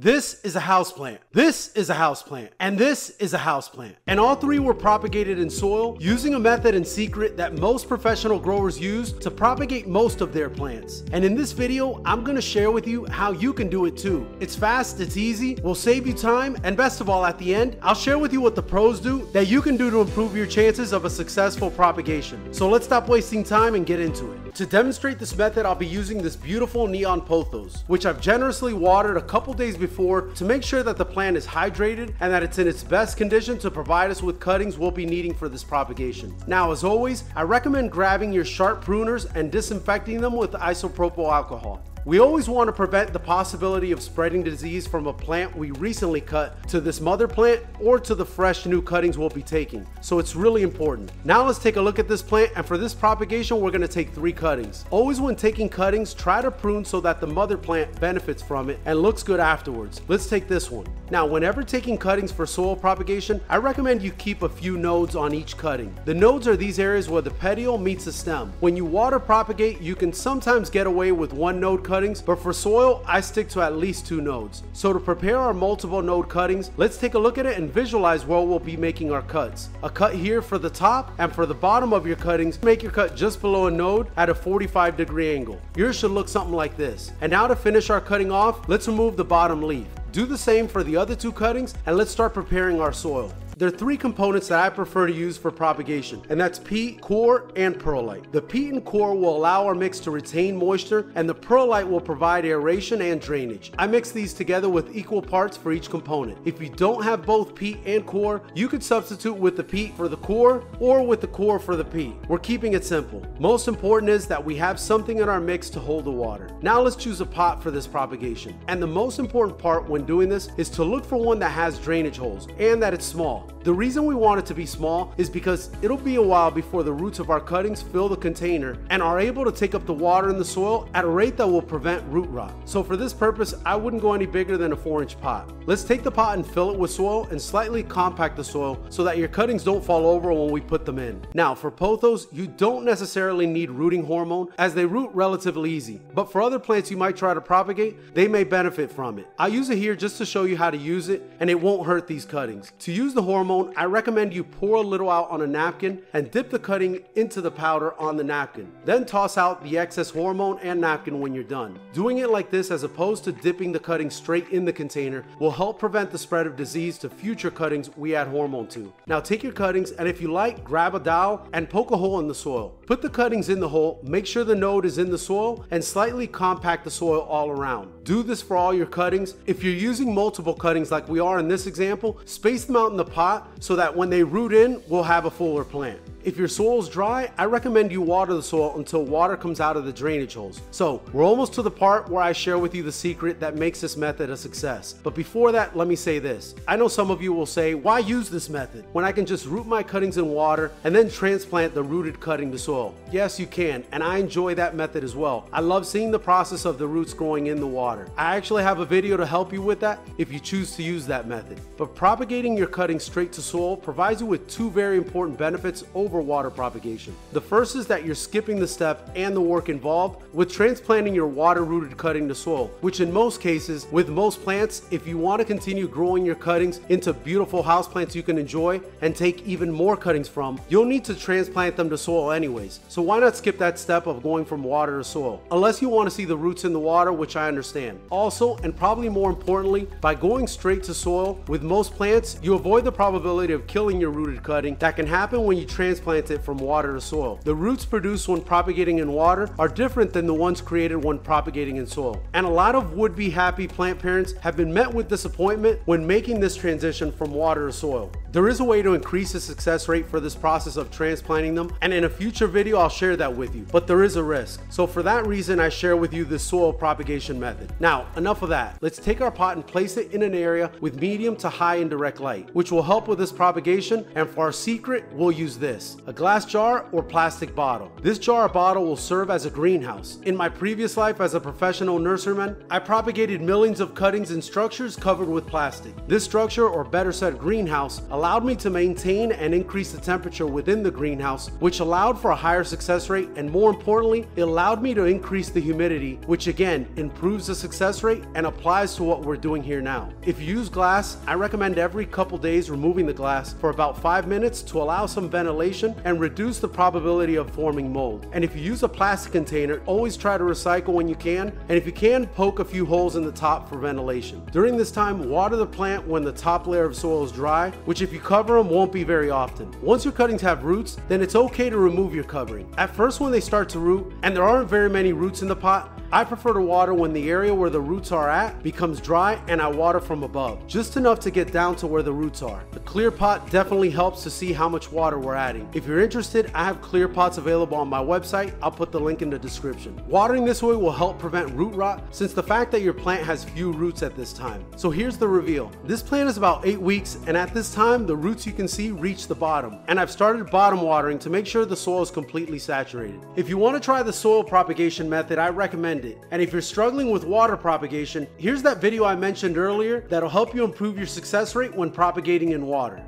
This is a houseplant. This is a houseplant. And this is a houseplant. And all three were propagated in soil using a method in secret that most professional growers use to propagate most of their plants. And in this video, I'm gonna share with you how you can do it too. It's fast, it's easy, will save you time, and best of all, at the end, I'll share with you what the pros do that you can do to improve your chances of a successful propagation. So let's stop wasting time and get into it. To demonstrate this method, I'll be using this beautiful neon pothos, which I've generously watered a couple days before to make sure that the plant is hydrated and that it's in its best condition to provide us with cuttings we'll be needing for this propagation. Now, as always, I recommend grabbing your sharp pruners and disinfecting them with isopropyl alcohol. We always want to prevent the possibility of spreading disease from a plant we recently cut to this mother plant or to the fresh new cuttings we'll be taking, so it's really important. Now let's take a look at this plant, and for this propagation we're going to take 3 cuttings. Always when taking cuttings, try to prune so that the mother plant benefits from it and looks good afterwards. Let's take this one. Now, whenever taking cuttings for soil propagation, I recommend you keep a few nodes on each cutting. The nodes are these areas where the petiole meets the stem. When you water propagate, you can sometimes get away with 1 node cuttings, but for soil, I stick to at least 2 nodes. So to prepare our multiple node cuttings, let's take a look at it and visualize where we'll be making our cuts. A cut here for the top, and for the bottom of your cuttings, make your cut just below a node at a 45-degree angle. Yours should look something like this. And now to finish our cutting off, let's remove the bottom leaf. Do the same for the other 2 cuttings, and let's start preparing our soil. There are 3 components that I prefer to use for propagation, and that's peat, core, and perlite. The peat and core will allow our mix to retain moisture, and the perlite will provide aeration and drainage. I mix these together with equal parts for each component. If you don't have both peat and core, you could substitute with the peat for the core or with the core for the peat. We're keeping it simple. Most important is that we have something in our mix to hold the water. Now let's choose a pot for this propagation. And the most important part when doing this is to look for one that has drainage holes and that it's small. The reason we want it to be small is because it'll be a while before the roots of our cuttings fill the container and are able to take up the water in the soil at a rate that will prevent root rot. So for this purpose, I wouldn't go any bigger than a 4-inch pot. Let's take the pot and fill it with soil and slightly compact the soil so that your cuttings don't fall over when we put them in. Now for pothos, you don't necessarily need rooting hormone as they root relatively easy, but for other plants you might try to propagate, they may benefit from it. I use it here just to show you how to use it, and it won't hurt these cuttings. To use the hormone, I recommend you pour a little out on a napkin and dip the cutting into the powder on the napkin. Then toss out the excess hormone and napkin when you're done. Doing it like this as opposed to dipping the cutting straight in the container will help prevent the spread of disease to future cuttings we add hormone to. Now take your cuttings, and if you like, grab a dowel and poke a hole in the soil. Put the cuttings in the hole, make sure the node is in the soil, and slightly compact the soil all around. Do this for all your cuttings. If you're using multiple cuttings like we are in this example, space them out in the pot so that when they root in, we'll have a fuller plant. If your soil's dry, I recommend you water the soil until water comes out of the drainage holes. So we're almost to the part where I share with you the secret that makes this method a success. But before that, let me say this. I know some of you will say, why use this method when I can just root my cuttings in water and then transplant the rooted cutting to soil? Yes, you can, and I enjoy that method as well. I love seeing the process of the roots growing in the water. I actually have a video to help you with that if you choose to use that method. But propagating your cuttings straight to soil provides you with 2 very important benefits over water propagation. The first is that you're skipping the step and the work involved with transplanting your water-rooted cutting to soil, which in most cases, with most plants, if you want to continue growing your cuttings into beautiful houseplants you can enjoy and take even more cuttings from, you'll need to transplant them to soil anyways. So why not skip that step of going from water to soil? Unless you want to see the roots in the water, which I understand. Also, and probably more importantly, by going straight to soil with most plants, you avoid the probability of killing your rooted cutting that can happen when you transplant it from water to soil. The roots produced when propagating in water are different than the ones created when propagating in soil. And a lot of would-be happy plant parents have been met with disappointment when making this transition from water to soil. There is a way to increase the success rate for this process of transplanting them, and in a future video I'll share that with you, but there is a risk. So for that reason, I share with you this soil propagation method. Now, enough of that. Let's take our pot and place it in an area with medium to high indirect light, which will help with this propagation, and for our secret, we'll use this. this, a glass jar or plastic bottle. This jar or bottle will serve as a greenhouse. In my previous life as a professional nurseryman, I propagated millions of cuttings in structures covered with plastic. This structure, or better said greenhouse, allowed me to maintain and increase the temperature within the greenhouse, which allowed for a higher success rate, and more importantly, it allowed me to increase the humidity, which again improves the success rate and applies to what we're doing here now. If you use glass, I recommend every couple days removing the glass for about 5 minutes to allow some ventilation and reduce the probability of forming mold. And if you use a plastic container, always try to recycle when you can, and if you can, poke a few holes in the top for ventilation. During this time, water the plant when the top layer of soil is dry, which if you cover them won't be very often. Once your cuttings have roots, then it's okay to remove your covering. At first when they start to root, and there aren't very many roots in the pot, I prefer to water when the area where the roots are at becomes dry, and I water from above, just enough to get down to where the roots are. A clear pot definitely helps to see how much water we're adding. If you're interested, I have clear pots available on my website. I'll put the link in the description. Watering this way will help prevent root rot, since the fact that your plant has few roots at this time. So here's the reveal. This plant is about 8 weeks, and at this time, the roots you can see reach the bottom, and I've started bottom watering to make sure the soil is completely saturated. If you want to try the soil propagation method, I recommend it. And if you're struggling with water propagation, here's that video I mentioned earlier that'll help you improve your success rate when propagating in water.